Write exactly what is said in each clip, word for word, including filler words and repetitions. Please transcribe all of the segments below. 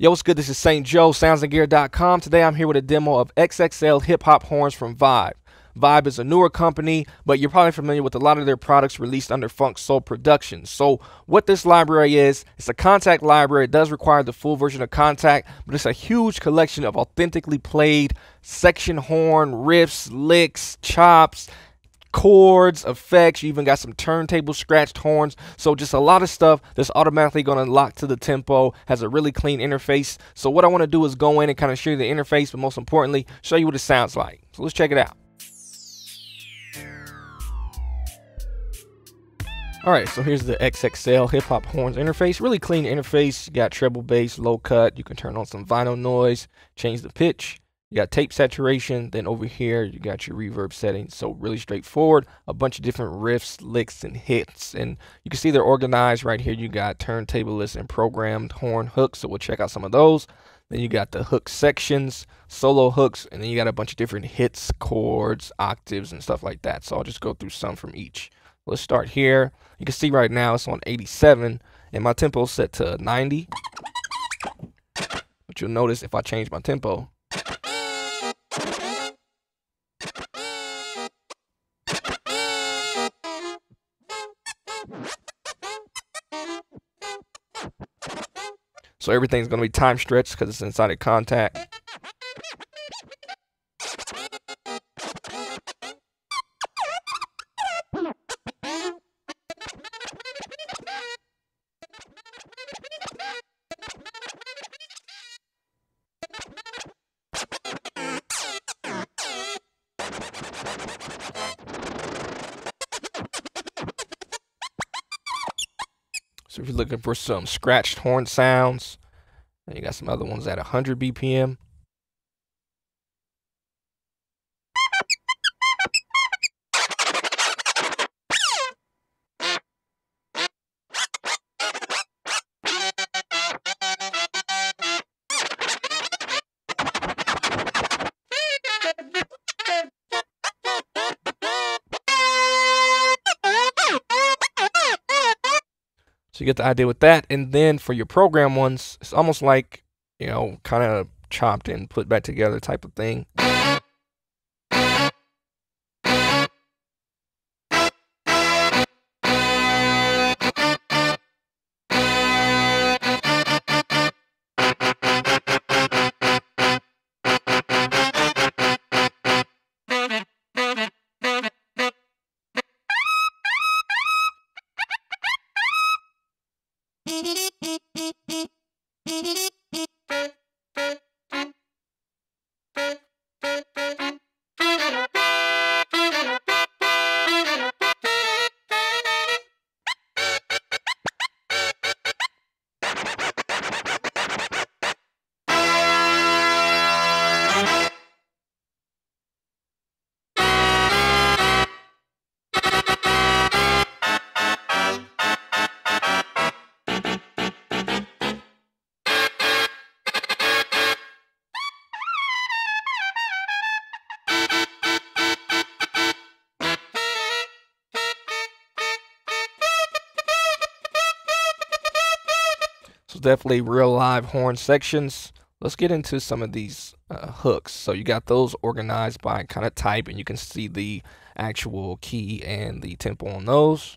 Yo, what's good? This is Saint Joe, sounds and gear dot com. Today I'm here with a demo of X X L Hip Hop Horns from VIBE. VIBE is a newer company, but you're probably familiar with a lot of their products released under Funk Soul Productions. So what this library is, it's a Kontakt library. It does require the full version of Kontakt, but it's a huge collection of authentically played section horn, riffs, licks, chops, chords, effects. You even got some turntable scratched horns, so just a lot of stuff that's automatically going to lock to the tempo. Has a really clean interface. So what I want to do is go in and kind of show you the interface, but most importantly show you what it sounds like. So let's check it out. Alright, so here's the X X L Hip Hop Horns interface. Really clean interface. You got treble bass, low cut, you can turn on some vinyl noise, change the pitch. You got tape saturation, then over here you got your reverb settings. So really straightforward, a bunch of different riffs, licks, and hits. And you can see they're organized right here. You got turntable lists and programmed horn hooks, so we'll check out some of those. Then you got the hook sections, solo hooks, and then you got a bunch of different hits, chords, octaves, and stuff like that. So I'll just go through some from each. Let's start here. You can see right now it's on eighty-seven, and my tempo is set to ninety. But you'll notice if I change my tempo, so everything's going to be time stretched because it's inside of Kontakt. So if you're looking for some scratched horn sounds, and you got some other ones at one hundred B P M. So you get the idea with that. And then for your program ones, it's almost like, you know, kind of chopped and put back together type of thing. So definitely real live horn sections. Let's get into some of these uh, hooks. So you got those organized by kind of type, and you can see the actual key and the tempo on those.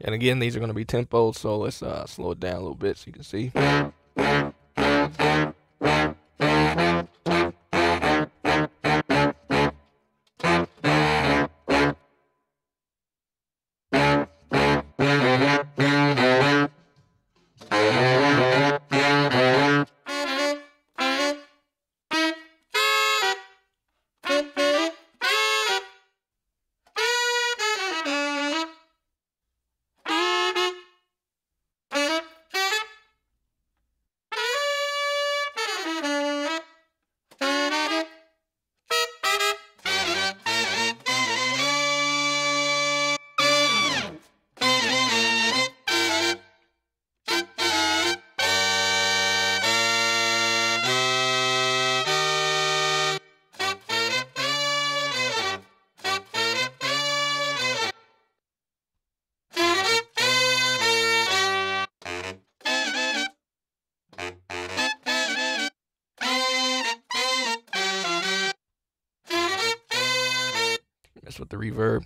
And again, these are going to be tempoed, so let's uh, slow it down a little bit so you can see. mess with the reverb.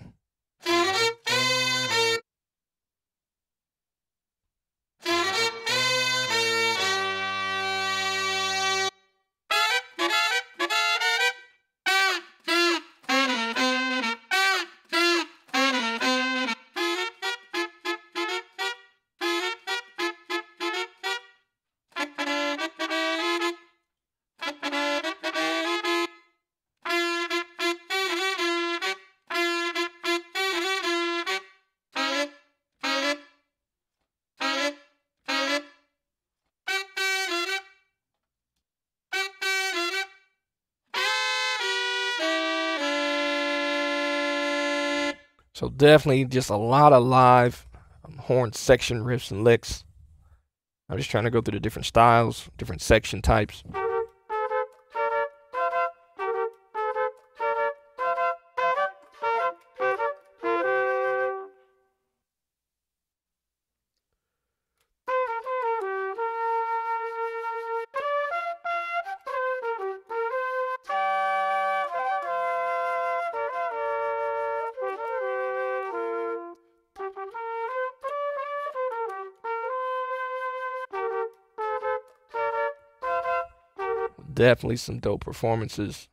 So definitely just a lot of live um, horn section riffs and licks. I'm just trying to go through the different styles, different section types. Definitely some dope performances.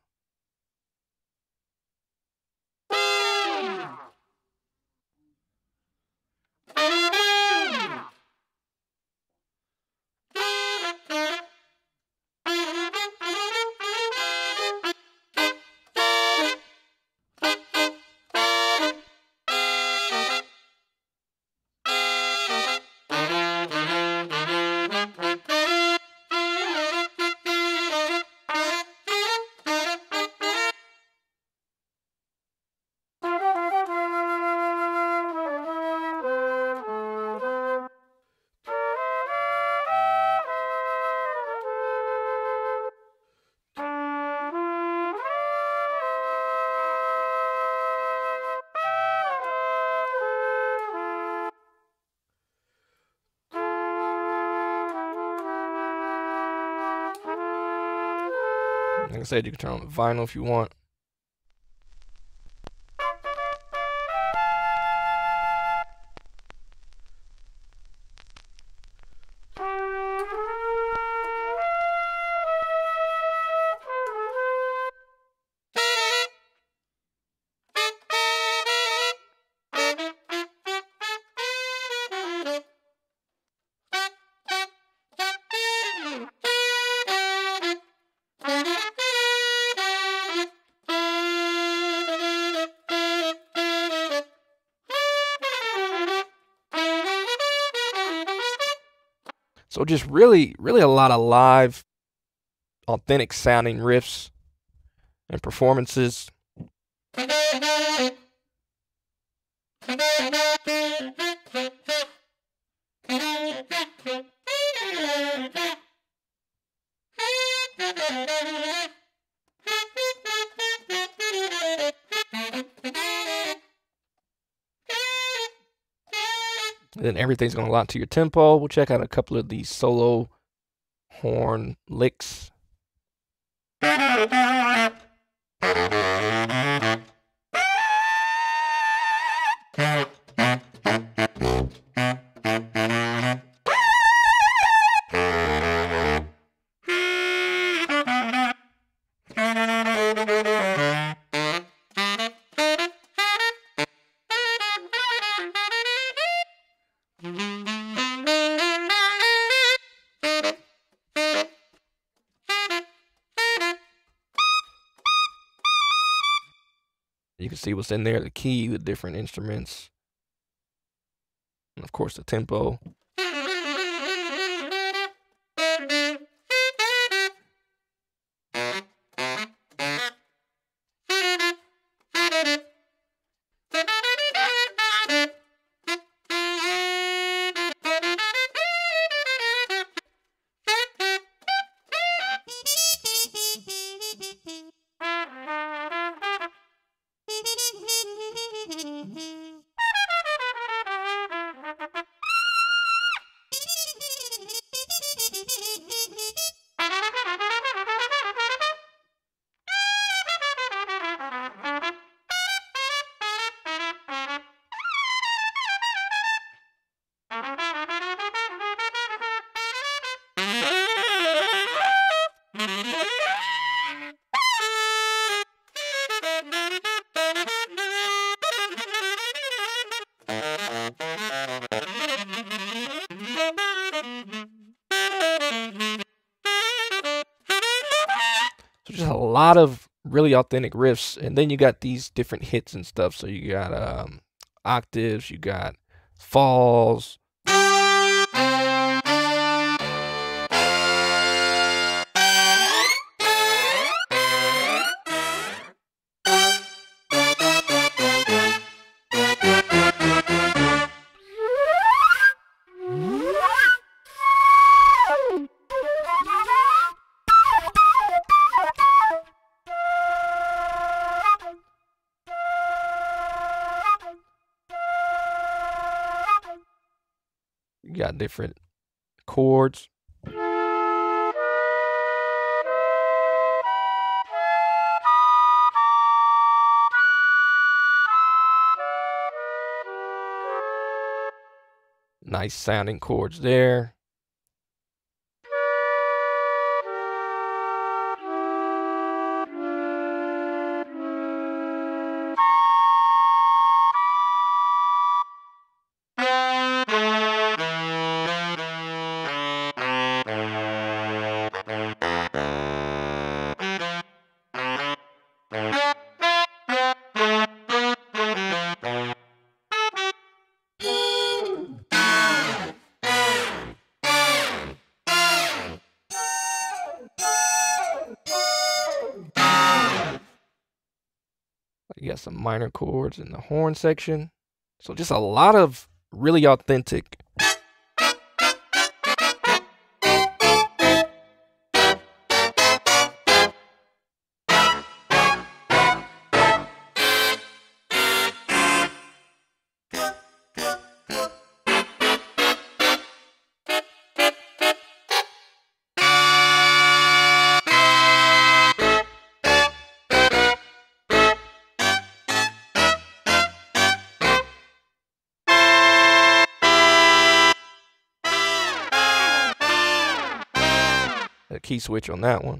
Like I said, you can turn on the vinyl if you want. So just really, really a lot of live, authentic sounding riffs and performances. Then everything's going to lock to your tempo. We'll check out a couple of these solo horn licks. You can see what's in there, the key, the different instruments, and of course the tempo. So just a lot of really authentic riffs, and then you got these different hits and stuff. So you got um, octaves, you got falls. Got different chords. Nice sounding chords there. You got some minor chords in the horn section. So just a lot of really authentic. A key switch on that one.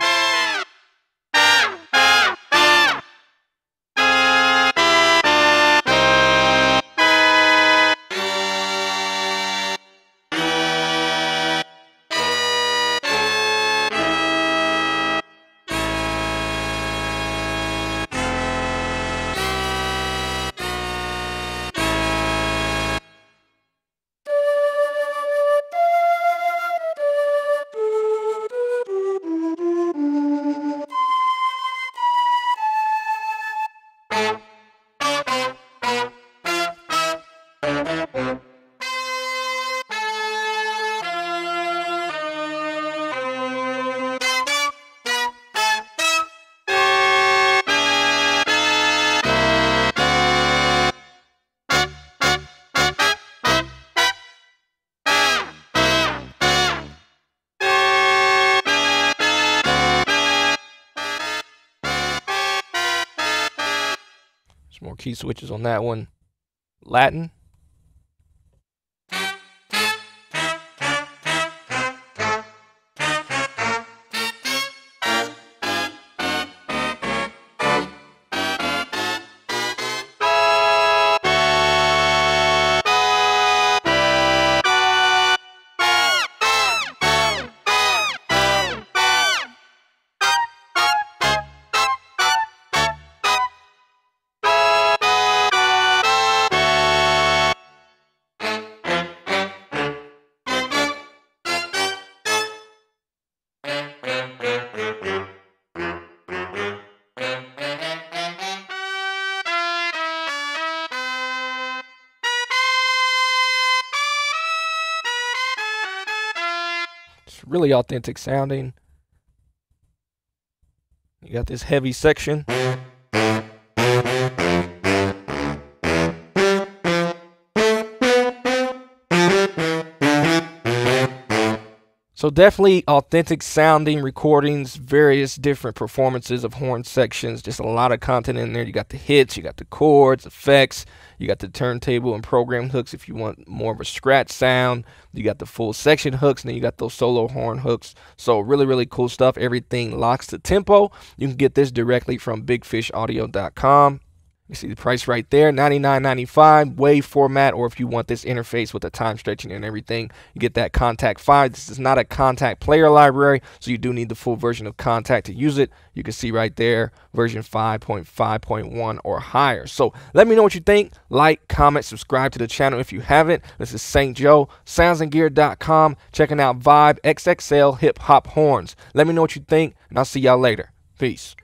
More key switches on that one. Latin. Really authentic sounding. You got this heavy section. So definitely authentic sounding recordings, various different performances of horn sections, just a lot of content in there. You got the hits, you got the chords, effects, you got the turntable and program hooks if you want more of a scratch sound, you got the full section hooks, and then you got those solo horn hooks. So really, really cool stuff. Everything locks to tempo. You can get this directly from big fish audio dot com. You see the price right there, ninety-nine ninety-five, wave format, or if you want this interface with the time stretching and everything, you get that Kontakt five. This is not a Kontakt player library, so you do need the full version of Kontakt to use it. You can see right there, version five point five point one or higher. So let me know what you think. Like, comment, subscribe to the channel if you haven't. This is Saint Joe, sounds and gear dot com, checking out Vibe X X L Hip Hop Horns. Let me know what you think, and I'll see y'all later. Peace.